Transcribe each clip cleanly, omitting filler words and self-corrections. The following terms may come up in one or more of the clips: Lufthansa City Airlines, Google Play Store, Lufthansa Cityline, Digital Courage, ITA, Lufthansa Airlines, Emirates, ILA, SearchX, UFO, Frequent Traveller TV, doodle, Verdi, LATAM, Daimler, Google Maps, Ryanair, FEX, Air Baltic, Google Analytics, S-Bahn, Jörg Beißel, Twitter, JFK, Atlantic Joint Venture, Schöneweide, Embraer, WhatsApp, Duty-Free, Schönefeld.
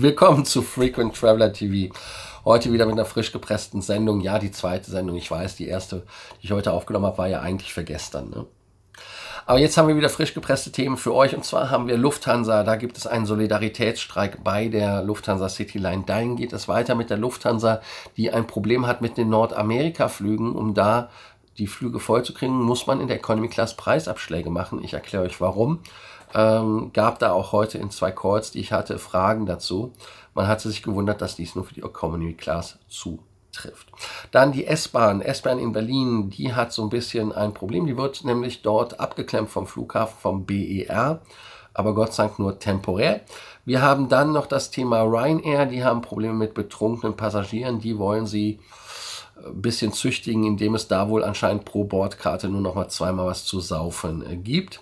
Willkommen zu Frequent Traveller TV. Heute wieder mit einer frisch gepressten Sendung. Ja, die zweite Sendung, ich weiß, die erste, die ich heute aufgenommen habe, war ja eigentlich für gestern. Ne? Aber jetzt haben wir wieder frisch gepresste Themen für euch. Und zwar haben wir Lufthansa. Da gibt es einen Solidaritätsstreik bei der Lufthansa City Line. Dahin geht es weiter mit der Lufthansa, die ein Problem hat mit den Nordamerika-Flügen, um da die Flüge voll zu kriegen, muss man in der Economy Class Preisabschläge machen. Ich erkläre euch warum. Gab da auch heute in zwei Calls, die ich hatte, Fragen dazu. Man hatte sich gewundert, dass dies nur für die Economy Class zutrifft. Dann die S-Bahn. S-Bahn in Berlin, die hat so ein bisschen ein Problem. Die wird nämlich dort abgeklemmt vom Flughafen, vom BER. Aber Gott sei Dank nur temporär. Wir haben dann noch das Thema Ryanair. Die haben Probleme mit betrunkenen Passagieren. Die wollen sie bisschen züchtigen, indem es da wohl anscheinend pro Bordkarte nur noch mal zweimal was zu saufen gibt.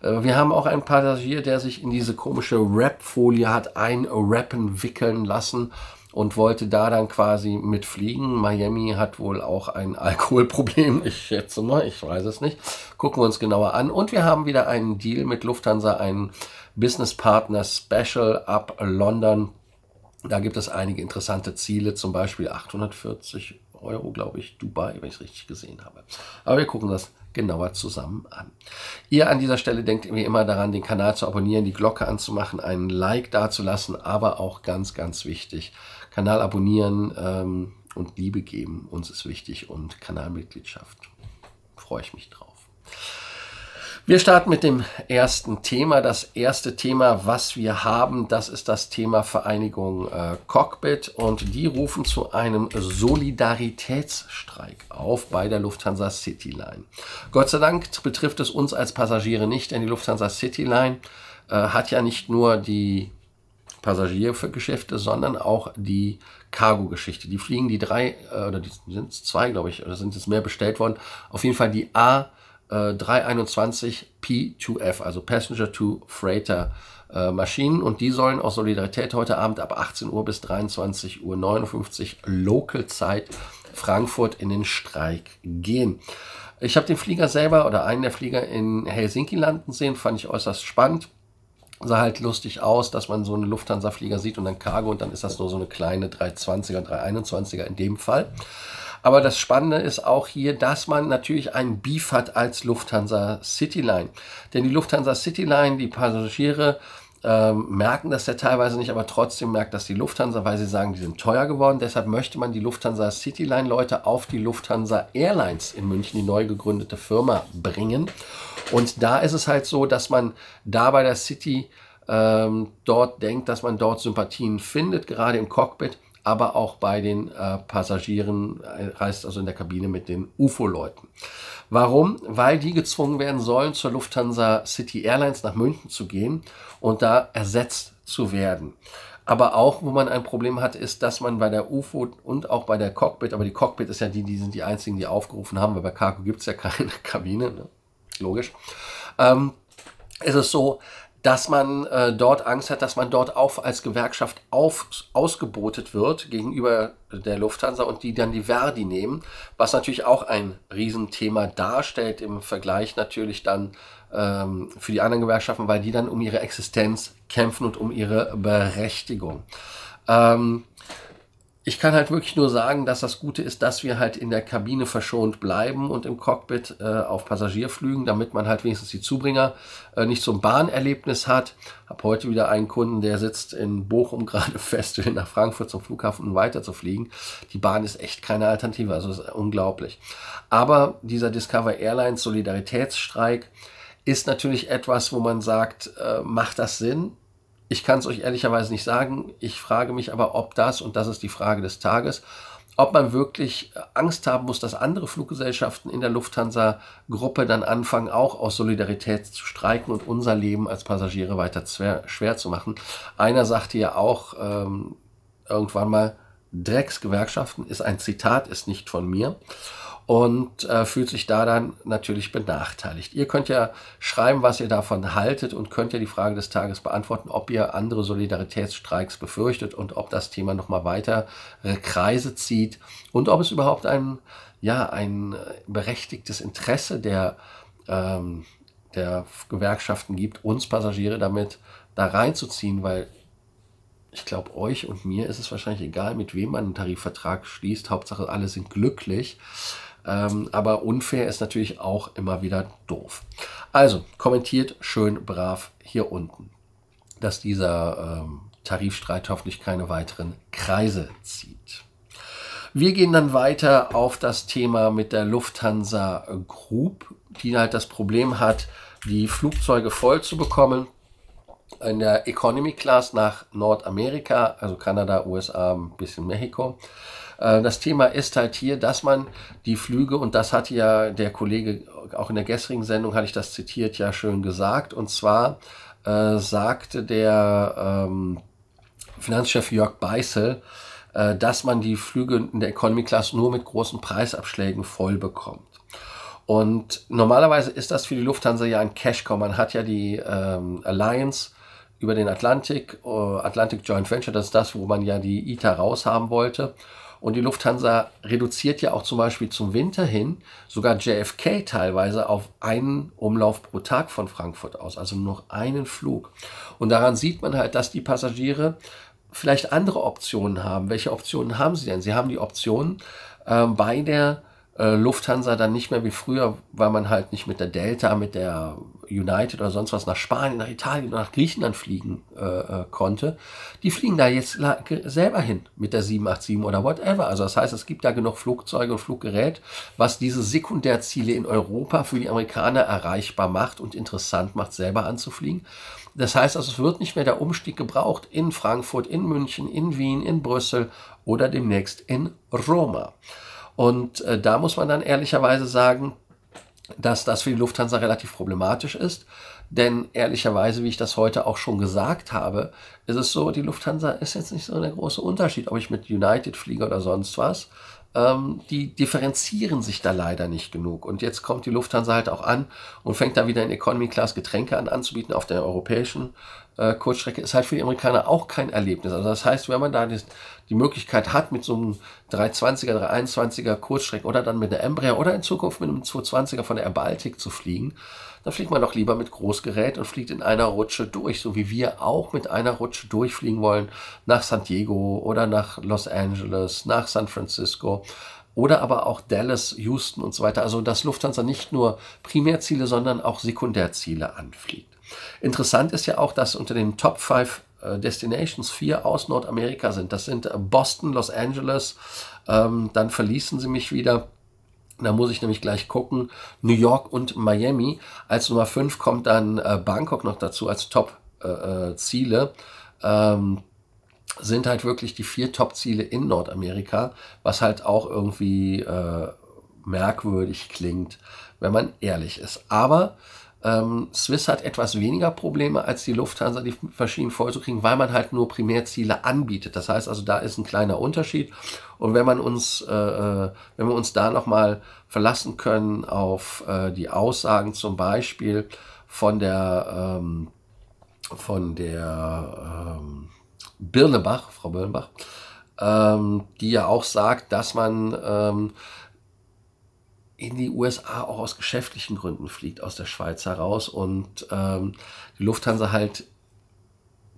Wir haben auch einen Passagier, der sich in diese komische Wrap-Folie hat einwrappen, wickeln lassen und wollte da dann quasi mitfliegen. Miami hat wohl auch ein Alkoholproblem, ich schätze mal, ich weiß es nicht. Gucken wir uns genauer an. Und wir haben wieder einen Deal mit Lufthansa, einen Business Partner Special ab London. Da gibt es einige interessante Ziele, zum Beispiel 840 Euro, glaube ich, Dubai, wenn ich es richtig gesehen habe. Aber wir gucken das genauer zusammen an. Ihr an dieser Stelle denkt wie immer daran, den Kanal zu abonnieren, die Glocke anzumachen, einen Like dazulassen, aber auch ganz, ganz wichtig, Kanal abonnieren und Liebe geben, uns ist wichtig, und Kanalmitgliedschaft. Freue ich mich drauf. Wir starten mit dem ersten Thema. Das erste Thema, was wir haben, das ist das Thema Vereinigung Cockpit, und die rufen zu einem Solidaritätsstreik auf bei der Lufthansa City Line. Gott sei Dank betrifft es uns als Passagiere nicht, denn die Lufthansa City Line hat ja nicht nur die Passagiergeschäfte, sondern auch die Cargo-Geschichte. Die fliegen die drei, oder die sind zwei, glaube ich, oder sind jetzt mehr bestellt worden, auf jeden Fall die A321 P2F, also Passenger to Freighter Maschinen, und die sollen aus Solidarität heute Abend ab 18 Uhr bis 23:59 Uhr Local Zeit Frankfurt in den Streik gehen. Ich habe den Flieger selber oder einen der Flieger in Helsinki landen sehen, fand ich äußerst spannend. Sah halt lustig aus, dass man so einen Lufthansa-Flieger sieht und dann Cargo, und dann ist das nur so eine kleine 320er, 321er in dem Fall. Aber das Spannende ist auch hier, dass man natürlich einen Beef hat als Lufthansa City Line. Denn die Lufthansa City Line, die Passagiere merken das ja teilweise nicht, aber trotzdem merkt das die Lufthansa, weil sie sagen, die sind teuer geworden. Deshalb möchte man die Lufthansa City Line Leute auf die Lufthansa Airlines in München, die neu gegründete Firma, bringen. Und da ist es halt so, dass man da bei der City dort denkt, dass man dort Sympathien findet, gerade im Cockpit, aber auch bei den Passagieren, heißt also in der Kabine mit den UFO-Leuten. Warum? Weil die gezwungen werden sollen, zur Lufthansa City Airlines nach München zu gehen und da ersetzt zu werden. Aber auch, wo man ein Problem hat, ist, dass man bei der UFO und auch bei der Cockpit, aber die Cockpit ist ja die, die sind die einzigen, die aufgerufen haben, weil bei Cargo gibt es ja keine Kabine, ne? Logisch, ist es so, dass man dort Angst hat, dass man dort auch als Gewerkschaft ausgebotet wird gegenüber der Lufthansa und die dann die Verdi nehmen, was natürlich auch ein Riesenthema darstellt im Vergleich natürlich dann für die anderen Gewerkschaften, weil die dann um ihre Existenz kämpfen und um ihre Berechtigung. Ich kann halt wirklich nur sagen, dass das Gute ist, dass wir halt in der Kabine verschont bleiben und im Cockpit auf Passagierflügen, damit man halt wenigstens die Zubringer nicht so ein Bahnerlebnis hat. Habe heute wieder einen Kunden, der sitzt in Bochum gerade fest, will nach Frankfurt zum Flughafen, um weiter zu fliegen. Die Bahn ist echt keine Alternative, also ist unglaublich. Aber dieser Discover Airlines Solidaritätsstreik ist natürlich etwas, wo man sagt, macht das Sinn? Ich kann es euch ehrlicherweise nicht sagen. Ich frage mich aber, ob das, und das ist die Frage des Tages, ob man wirklich Angst haben muss, dass andere Fluggesellschaften in der Lufthansa-Gruppe dann anfangen, auch aus Solidarität zu streiken und unser Leben als Passagiere weiter schwer zu machen. Einer sagte ja auch irgendwann mal, Drecksgewerkschaften ist ein Zitat, ist nicht von mir. Und fühlt sich da dann natürlich benachteiligt. Ihr könnt ja schreiben, was ihr davon haltet, und könnt ja die Frage des Tages beantworten, ob ihr andere Solidaritätsstreiks befürchtet und ob das Thema nochmal weiter Kreise zieht und ob es überhaupt ein berechtigtes Interesse der Gewerkschaften gibt, uns Passagiere damit da reinzuziehen, weil ich glaube, euch und mir ist es wahrscheinlich egal, mit wem man einen Tarifvertrag schließt. Hauptsache, alle sind glücklich. Aber unfair ist natürlich auch immer wieder doof. Also, kommentiert schön brav hier unten, dass dieser Tarifstreit hoffentlich keine weiteren Kreise zieht. Wir gehen dann weiter auf das Thema mit der Lufthansa Group, die halt das Problem hat, die Flugzeuge voll zu bekommen in der Economy Class nach Nordamerika, also Kanada, USA, ein bisschen Mexiko. Das Thema ist halt hier, dass man die Flüge, und das hat ja der Kollege auch in der gestrigen Sendung, hatte ich das zitiert, ja schön gesagt, und zwar sagte der Finanzchef Jörg Beißel, dass man die Flüge in der Economy Class nur mit großen Preisabschlägen voll bekommt. Und normalerweise ist das für die Lufthansa ja ein Cash-Cow. Man hat ja die Alliance über den Atlantik, Atlantic Joint Venture, das ist das, wo man ja die ITA raushaben wollte. Und die Lufthansa reduziert ja auch zum Beispiel zum Winter hin sogar JFK teilweise auf einen Umlauf pro Tag von Frankfurt aus, also nur noch einen Flug. Und daran sieht man halt, dass die Passagiere vielleicht andere Optionen haben. Welche Optionen haben sie denn? Sie haben die Option bei der Lufthansa dann nicht mehr wie früher, weil man halt nicht mit der Delta, mit der United oder sonst was nach Spanien, nach Italien oder nach Griechenland fliegen konnte. Die fliegen da jetzt selber hin mit der 787 oder whatever. Also das heißt, es gibt da genug Flugzeuge und Fluggerät, was diese Sekundärziele in Europa für die Amerikaner erreichbar macht und interessant macht, selber anzufliegen. Das heißt, also, es wird nicht mehr der Umstieg gebraucht in Frankfurt, in München, in Wien, in Brüssel oder demnächst in Roma. Und da muss man dann ehrlicherweise sagen, dass das für die Lufthansa relativ problematisch ist. Denn ehrlicherweise, wie ich das heute auch schon gesagt habe, ist es so, die Lufthansa ist jetzt nicht so der große Unterschied, ob ich mit United fliege oder sonst was. Die differenzieren sich da leider nicht genug. Und jetzt kommt die Lufthansa halt auch an und fängt da wieder in Economy Class Getränke anzubieten auf der europäischen Kurzstrecke. Ist halt für die Amerikaner auch kein Erlebnis. Also das heißt, wenn man da die Möglichkeit hat, mit so einem 320er, 321er Kurzstrecke oder dann mit einer Embraer oder in Zukunft mit einem 220er von der Air Baltic zu fliegen, dann fliegt man doch lieber mit Großgerät und fliegt in einer Rutsche durch, so wie wir auch mit einer Rutsche durchfliegen wollen nach San Diego oder nach Los Angeles, nach San Francisco oder aber auch Dallas, Houston und so weiter. Also dass Lufthansa nicht nur Primärziele, sondern auch Sekundärziele anfliegt. Interessant ist ja auch, dass unter den Top 5 Destinations 4 aus Nordamerika sind. Das sind Boston, Los Angeles, dann verließen sie mich wieder. Da muss ich nämlich gleich gucken, New York und Miami. Als Nummer 5 kommt dann Bangkok noch dazu als Top-Ziele. Sind halt wirklich die 4 Top-Ziele in Nordamerika, was halt auch irgendwie merkwürdig klingt, wenn man ehrlich ist. Aber Swiss hat etwas weniger Probleme als die Lufthansa, die Maschinen vollzukriegen, weil man halt nur Primärziele anbietet. Das heißt also, da ist ein kleiner Unterschied. Und wenn man uns, wenn wir uns da nochmal verlassen können auf die Aussagen zum Beispiel von der Birnebach, Frau Birnebach, die ja auch sagt, dass man in die USA auch aus geschäftlichen Gründen fliegt, aus der Schweiz heraus, und die Lufthansa halt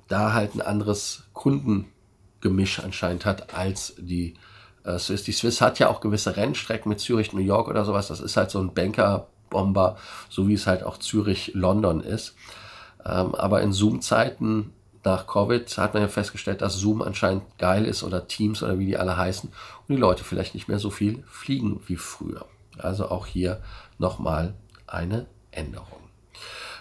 da halt ein anderes Kundengemisch anscheinend hat als die Swiss. Die Swiss hat ja auch gewisse Rennstrecken mit Zürich, New York oder sowas. Das ist halt so ein Banker-Bomber, so wie es halt auch Zürich, London ist. Aber in Zoom-Zeiten nach Covid hat man ja festgestellt, dass Zoom anscheinend geil ist oder Teams oder wie die alle heißen und die Leute vielleicht nicht mehr so viel fliegen wie früher. Also auch hier nochmal eine Änderung.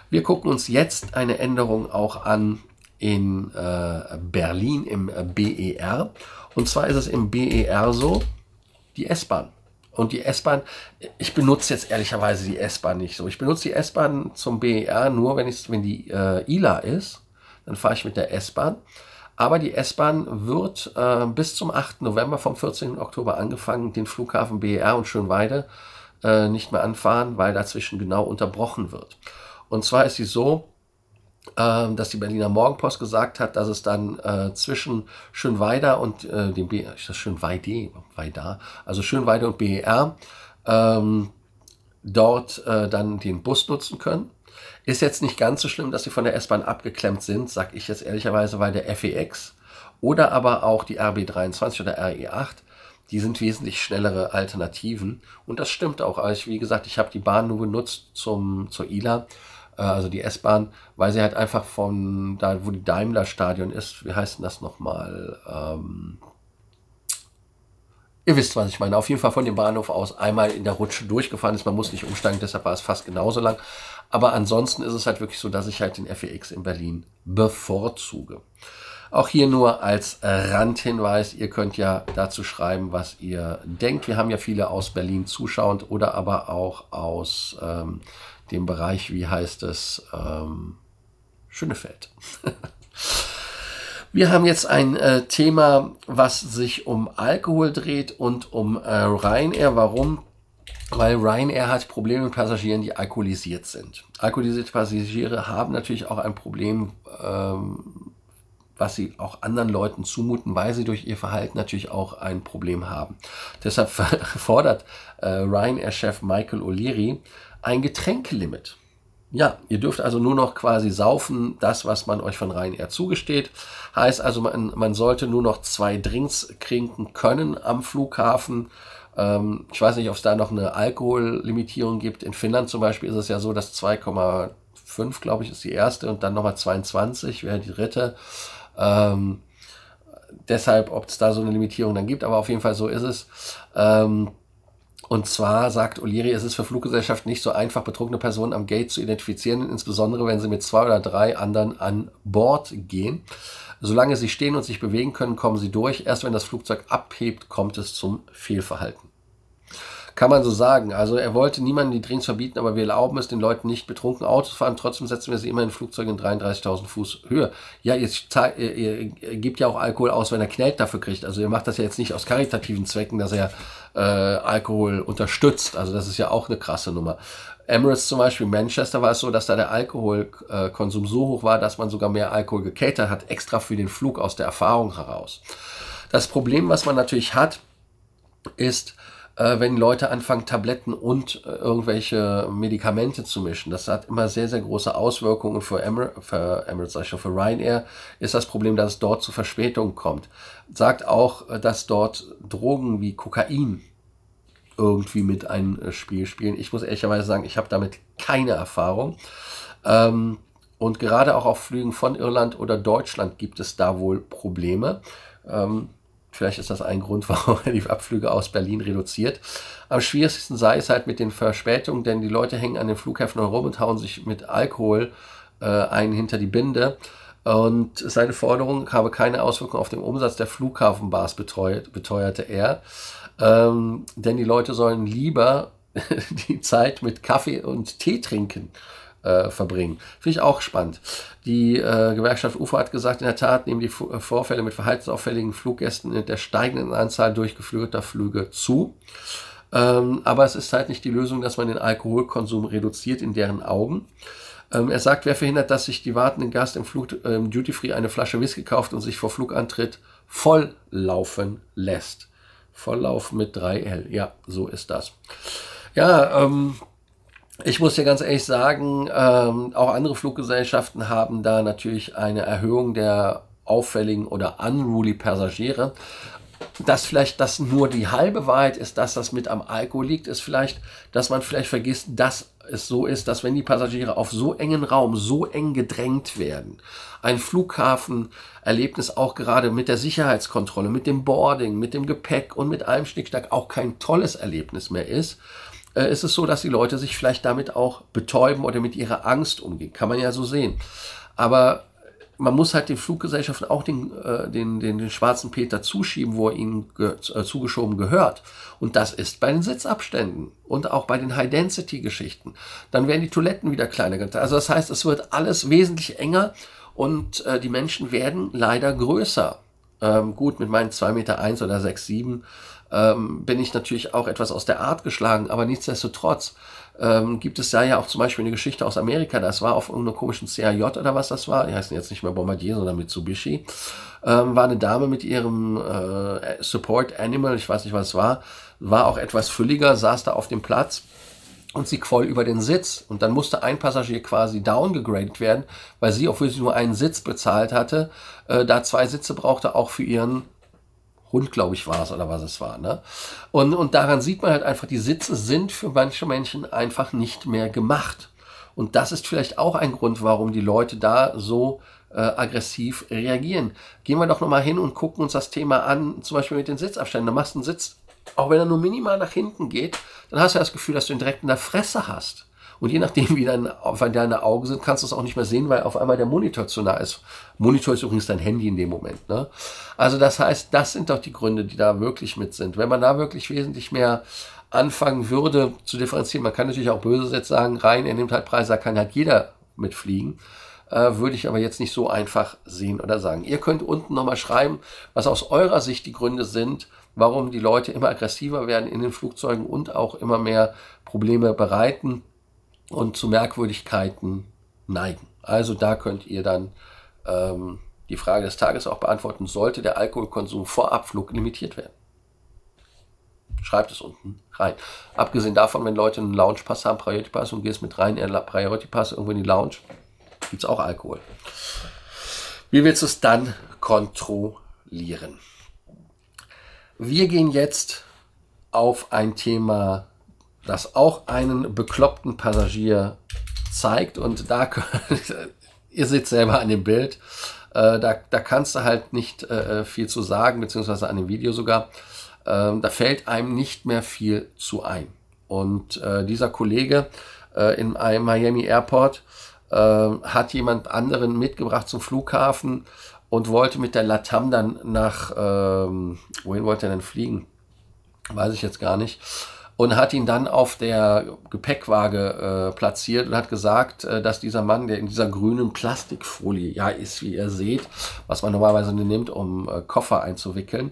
Wir gucken uns jetzt eine Änderung auch an in Berlin im BER. Und zwar ist es im BER so, die S-Bahn. Und die S-Bahn, ich benutze jetzt ehrlicherweise die S-Bahn nicht so. Ich benutze die S-Bahn zum BER nur, wenn die ILA ist, dann fahre ich mit der S-Bahn. Aber die S-Bahn wird bis zum 8. November vom 14. Oktober angefangen, den Flughafen BER und Schöneweide nicht mehr anfahren, weil dazwischen genau unterbrochen wird. Und zwar ist sie so, dass die Berliner Morgenpost gesagt hat, dass es dann zwischen Schöneweide und dem BER, ist das Schöneweide? Also Schöneweide und BER dort dann den Bus nutzen können. Ist jetzt nicht ganz so schlimm, dass sie von der S-Bahn abgeklemmt sind, sag ich jetzt ehrlicherweise, weil der FEX oder aber auch die RB23 oder RE8, die sind wesentlich schnellere Alternativen und das stimmt auch. Also wie gesagt, ich habe die Bahn nur genutzt zur ILA, also die S-Bahn, weil sie halt einfach von da, wo die Daimler-Stadion ist, wie heißt denn das nochmal? Ihr wisst, was ich meine. Auf jeden Fall von dem Bahnhof aus einmal in der Rutsche durchgefahren ist. Man muss nicht umsteigen, deshalb war es fast genauso lang. Aber ansonsten ist es halt wirklich so, dass ich halt den FEX in Berlin bevorzuge. Auch hier nur als Randhinweis, ihr könnt ja dazu schreiben, was ihr denkt. Wir haben ja viele aus Berlin zuschauend oder aber auch aus dem Bereich, wie heißt es, Schönefeld. Wir haben jetzt ein Thema, was sich um Alkohol dreht und um Ryanair. Warum? Weil Ryanair hat Probleme mit Passagieren, die alkoholisiert sind. Alkoholisierte Passagiere haben natürlich auch ein Problem, was sie auch anderen Leuten zumuten, weil sie durch ihr Verhalten natürlich auch ein Problem haben. Deshalb fordert Ryanair-Chef Michael O'Leary ein Getränkelimit. Ja, ihr dürft also nur noch quasi saufen, das, was man euch von Ryanair zugesteht. Heißt also, man sollte nur noch 2 Drinks trinken können am Flughafen. Ich weiß nicht, ob es da noch eine Alkohollimitierung gibt. In Finnland zum Beispiel ist es ja so, dass 2,5, glaube ich, ist die erste und dann nochmal 22 wäre die dritte. Deshalb, ob es da so eine Limitierung dann gibt, aber auf jeden Fall so ist es. Und zwar sagt O'Leary, es ist für Fluggesellschaften nicht so einfach, betrunkene Personen am Gate zu identifizieren, insbesondere wenn sie mit 2 oder 3 anderen an Bord gehen. Solange sie stehen und sich bewegen können, kommen sie durch. Erst wenn das Flugzeug abhebt, kommt es zum Fehlverhalten. Kann man so sagen. Also er wollte niemanden die Drinks verbieten, aber wir erlauben es den Leuten nicht, betrunken Autos fahren. Trotzdem setzen wir sie immer in Flugzeuge in 33.000 Fuß Höhe. Ja, ihr gebt ja auch Alkohol aus, wenn er Knallt dafür kriegt. Also ihr macht das ja jetzt nicht aus karitativen Zwecken, dass er Alkohol unterstützt. Also das ist ja auch eine krasse Nummer. Emirates zum Beispiel, Manchester war es so, dass da der Alkoholkonsum so hoch war, dass man sogar mehr Alkohol gecatert hat, extra für den Flug aus der Erfahrung heraus. Das Problem, was man natürlich hat, ist, wenn Leute anfangen, Tabletten und irgendwelche Medikamente zu mischen. Das hat immer sehr, sehr große Auswirkungen. Und für Ryanair ist das Problem, dass es dort zu Verspätungen kommt. Sagt auch, dass dort Drogen wie Kokain irgendwie mit ein Spiel spielen. Ich muss ehrlicherweise sagen, ich habe damit keine Erfahrung. Und gerade auch auf Flügen von Irland oder Deutschland gibt es da wohl Probleme. Vielleicht ist das ein Grund, warum er die Abflüge aus Berlin reduziert. Am schwierigsten sei es halt mit den Verspätungen, denn die Leute hängen an den Flughäfen herum und hauen sich mit Alkohol einen hinter die Binde. Und seine Forderung habe keine Auswirkung auf den Umsatz der Flughafenbars, beteuerte er. Denn die Leute sollen lieber die Zeit mit Kaffee und Tee trinken verbringen. Finde ich auch spannend. Die Gewerkschaft UFO hat gesagt, in der Tat nehmen die Vorfälle mit verhaltensauffälligen Fluggästen mit der steigenden Anzahl durchgeführter Flüge zu. Aber es ist halt nicht die Lösung, dass man den Alkoholkonsum reduziert in deren Augen. Er sagt, wer verhindert, dass sich die wartenden Gäste im Flug Duty-Free eine Flasche Whisky kauft und sich vor Flugantritt volllaufen lässt. Volllauf mit 3L. Ja, so ist das. Ja, ich muss dir ganz ehrlich sagen, auch andere Fluggesellschaften haben da natürlich eine Erhöhung der auffälligen oder unruly Passagiere. Dass vielleicht das nur die halbe Wahrheit ist, dass das mit am Alkohol liegt, ist vielleicht, dass man vielleicht vergisst, dass es so ist, dass wenn die Passagiere auf so engen Raum, so eng gedrängt werden, ein Flughafenerlebnis auch gerade mit der Sicherheitskontrolle, mit dem Boarding, mit dem Gepäck und mit allem Schnickschnack auch kein tolles Erlebnis mehr ist, ist es so, dass die Leute sich vielleicht damit auch betäuben oder mit ihrer Angst umgehen. Kann man ja so sehen. Aber man muss halt den Fluggesellschaften auch den schwarzen Peter zuschieben, wo er ihnen zugeschoben gehört. Und das ist bei den Sitzabständen und auch bei den High-Density-Geschichten. Dann werden die Toiletten wieder kleiner gemacht. Also das heißt, es wird alles wesentlich enger und die Menschen werden leider größer. Gut, mit meinen 2,1 Meter oder 6,7 bin ich natürlich auch etwas aus der Art geschlagen, aber nichtsdestotrotz gibt es da ja auch zum Beispiel eine Geschichte aus Amerika, das war auf irgendeiner komischen CAJ oder was das war, die heißen jetzt nicht mehr Bombardier, sondern Mitsubishi, war eine Dame mit ihrem Support Animal, ich weiß nicht was es war, war auch etwas fülliger, saß da auf dem Platz und sie quoll über den Sitz und dann musste ein Passagier quasi downgegradet werden, weil sie, obwohl sie nur einen Sitz bezahlt hatte, da zwei Sitze brauchte, auch für ihren Hund, glaube ich, war es oder was es war. Ne? Und daran sieht man halt einfach, die Sitze sind für manche Menschen einfach nicht mehr gemacht. Und das ist vielleicht auch ein Grund, warum die Leute da so aggressiv reagieren. Gehen wir doch nochmal hin und gucken uns das Thema an, zum Beispiel mit den Sitzabständen. Du machst einen Sitz, auch wenn er nur minimal nach hinten geht, dann hast du das Gefühl, dass du ihn direkt in der Fresse hast. Und je nachdem, wie deine Augen sind, kannst du es auch nicht mehr sehen, weil auf einmal der Monitor zu nah ist. Monitor ist übrigens dein Handy in dem Moment. Ne? Also das heißt, das sind doch die Gründe, die da wirklich mit sind. Wenn man da wirklich wesentlich mehr anfangen würde zu differenzieren, man kann natürlich auch böse jetzt sagen, Ryanair nimmt halt Preise, da kann halt jeder mitfliegen. Würde ich aber jetzt nicht so einfach sehen oder sagen. Ihr könnt unten nochmal schreiben, was aus eurer Sicht die Gründe sind, warum die Leute immer aggressiver werden in den Flugzeugen und auch immer mehr Probleme bereiten und zu Merkwürdigkeiten neigen. Also da könnt ihr dann die Frage des Tages auch beantworten, sollte der Alkoholkonsum vor Abflug limitiert werden? Schreibt es unten rein. Abgesehen davon, wenn Leute einen Lounge-Pass haben, Priority-Pass, und gehst mit rein in den Priority-Pass irgendwo in die Lounge, gibt es auch Alkohol. Wie willst du es dann kontrollieren? Wir gehen jetzt auf ein Thema, das auch einen bekloppten Passagier zeigt. Und da, ihr seht selber an dem Bild, da kannst du halt nicht viel zu sagen, beziehungsweise an dem Video sogar. Da fällt einem nicht mehr viel zu ein. Und dieser Kollege in einem Miami Airport hat jemand anderen mitgebracht zum Flughafen und wollte mit der LATAM dann nach, wohin wollte er denn fliegen? Weiß ich jetzt gar nicht. Und hat ihn dann auf der Gepäckwaage platziert und hat gesagt, dass dieser Mann, der in dieser grünen Plastikfolie ja ist, wie ihr seht, was man normalerweise nimmt, um Koffer einzuwickeln,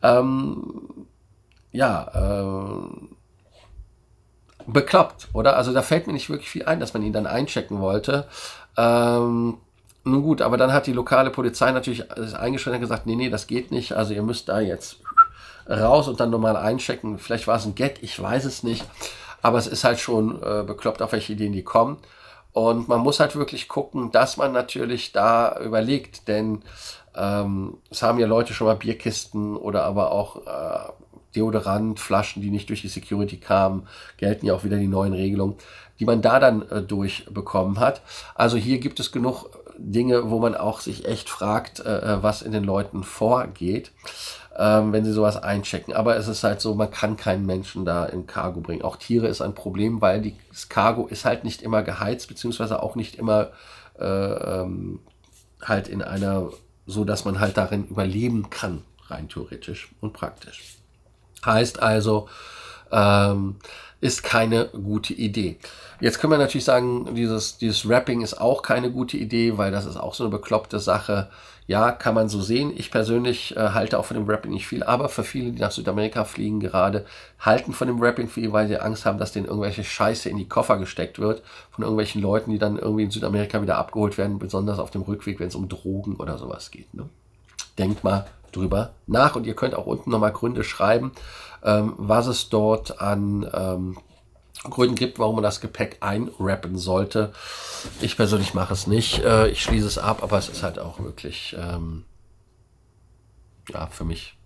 bekloppt, oder? Also da fällt mir nicht wirklich viel ein, dass man ihn dann einchecken wollte. Nun gut, aber dann hat die lokale Polizei natürlich eingeschränkt und gesagt, nee, nee, das geht nicht, also ihr müsst da jetzt raus und dann nochmal einchecken. Vielleicht war es ein Gag, ich weiß es nicht, aber es ist halt schon bekloppt, auf welche Ideen die kommen. Und man muss halt wirklich gucken, dass man natürlich da überlegt, denn es haben ja Leute schon mal Bierkisten oder aber auch Deodorant, Flaschen, die nicht durch die Security kamen, gelten ja auch wieder die neuen Regelungen, die man da dann durchbekommen hat. Also hier gibt es genug Dinge, wo man auch sich echt fragt, was in den Leuten vorgeht, wenn sie sowas einchecken. Aber es ist halt so, man kann keinen Menschen da in Cargo bringen. Auch Tiere ist ein Problem, weil das Cargo ist halt nicht immer geheizt, beziehungsweise auch nicht immer halt in einer, so dass man halt darin überleben kann, rein theoretisch und praktisch. Heißt also, ist keine gute Idee. Jetzt können wir natürlich sagen, dieses Wrapping ist auch keine gute Idee, weil das ist auch so eine bekloppte Sache. Ja, kann man so sehen. Ich persönlich halte auch von dem Wrapping nicht viel, aber für viele, die nach Südamerika fliegen gerade, halten von dem Wrapping viel, weil sie Angst haben, dass denen irgendwelche Scheiße in die Koffer gesteckt wird von irgendwelchen Leuten, die dann irgendwie in Südamerika wieder abgeholt werden, besonders auf dem Rückweg, wenn es um Drogen oder sowas geht. Ne? Denkt mal drüber nach und ihr könnt auch unten nochmal Gründe schreiben, was es dort an Gründen gibt, warum man das Gepäck einwrappen sollte. Ich persönlich mache es nicht, ich schließe es ab, aber es ist halt auch wirklich, ja, für mich,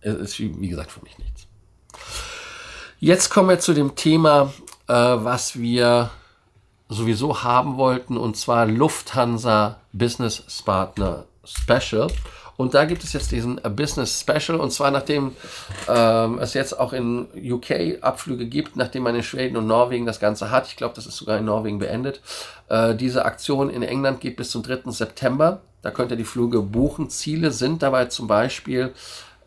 es ist wie gesagt für mich nichts. Jetzt kommen wir zu dem Thema, was wir sowieso haben wollten, und zwar Lufthansa Business Partner Special. Und da gibt es jetzt diesen Business Special, und zwar nachdem es jetzt auch in UK Abflüge gibt, nachdem man in Schweden und Norwegen das Ganze hat. Ich glaube, das ist sogar in Norwegen beendet. Diese Aktion in England geht bis zum 3. September. Da könnt ihr die Flüge buchen. Ziele sind dabei zum Beispiel,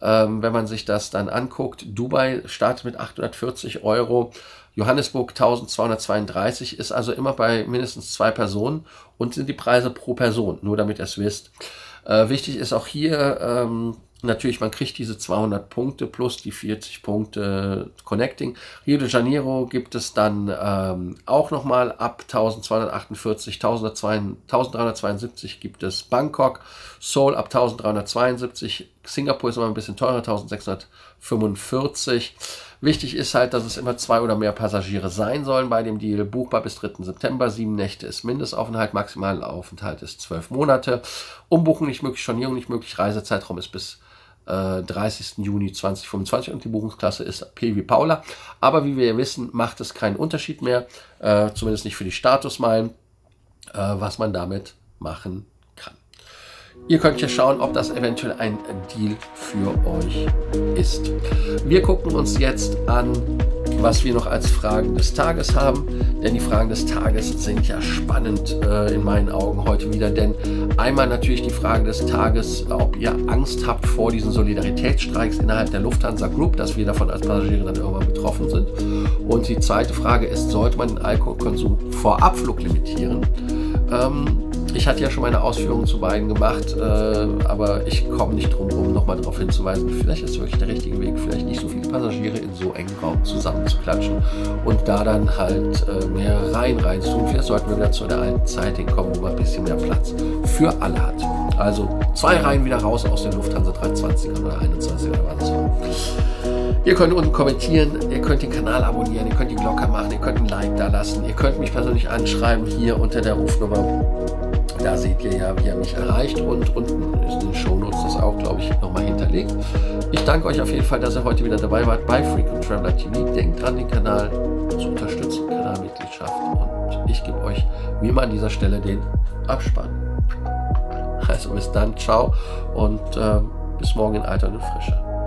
wenn man sich das dann anguckt, Dubai startet mit 840 €, Johannesburg 1232, ist also immer bei mindestens 2 Personen, und sind die Preise pro Person, nur damit ihr es wisst. Wichtig ist auch hier natürlich, man kriegt diese 200 Punkte plus die 40 Punkte Connecting. Rio de Janeiro gibt es dann auch nochmal ab 1248, 1372 gibt es Bangkok, Seoul ab 1372, Singapur ist immer ein bisschen teurer, 1645. Wichtig ist halt, dass es immer 2 oder mehr Passagiere sein sollen bei dem Deal. Buchbar bis 3. September, 7 Nächte ist Mindestaufenthalt, maximaler Aufenthalt ist 12 Monate. Umbuchen nicht möglich, Stornierung nicht möglich, Reisezeitraum ist bis 30. Juni 2025 und die Buchungsklasse ist P wie Paula. Aber wie wir wissen, macht es keinen Unterschied mehr, zumindest nicht für die Statusmeilen, was man damit machen kann. Ihr könnt ja schauen, ob das eventuell ein Deal für euch ist. Wir gucken uns jetzt an, was wir noch als Fragen des Tages haben, denn die Fragen des Tages sind ja spannend in meinen Augen heute wieder, denn einmal natürlich die Frage des Tages, ob ihr Angst habt vor diesen Solidaritätsstreiks innerhalb der Lufthansa Group, dass wir davon als Passagiere dann irgendwann betroffen sind, und die zweite Frage ist, sollte man den Alkoholkonsum vor Abflug limitieren? Ich hatte ja schon meine Ausführungen zu beiden gemacht, aber ich komme nicht drum herum, nochmal darauf hinzuweisen, vielleicht ist wirklich der richtige Weg, vielleicht nicht so viele Passagiere in so engen Raum zusammenzuklatschen und da dann halt mehr rein zu tun. Vielleicht sollten wir wieder zu der alten Zeit hinkommen, wo man ein bisschen mehr Platz für alle hat. Also 2 Reihen wieder raus aus der Lufthansa 23 oder 21 oder was es war. Ihr könnt unten kommentieren, ihr könnt den Kanal abonnieren, ihr könnt die Glocke machen, ihr könnt ein Like da lassen, ihr könnt mich persönlich anschreiben hier unter der Rufnummer. Da seht ihr ja, wie ihr mich erreicht, und unten ist in den Shownotes das auch, glaube ich, nochmal hinterlegt. Ich danke euch auf jeden Fall, dass ihr heute wieder dabei wart bei Frequent Traveller TV. Denkt dran, den Kanal zu unterstützen, Kanalmitgliedschaft, und ich gebe euch wie immer an dieser Stelle den Abspann. Also bis dann, ciao und bis morgen in alter Frische.